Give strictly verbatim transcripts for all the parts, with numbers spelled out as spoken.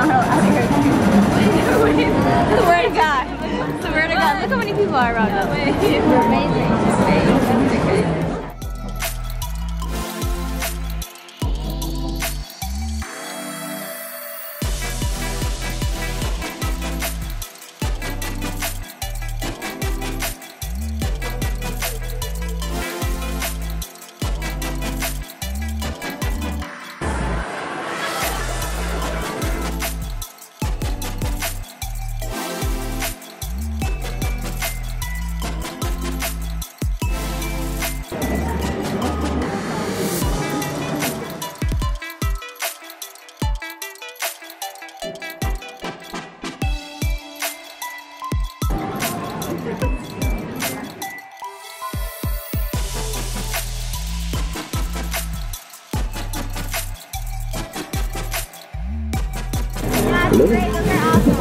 tomorrow out here too. Swear to God. Swear to God. Look how many people are around us. We're amazing. Amazing. Great, those are awesome.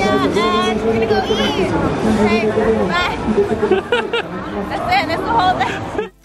And we're gonna go eat. Okay, bye. That's it, that's the whole thing.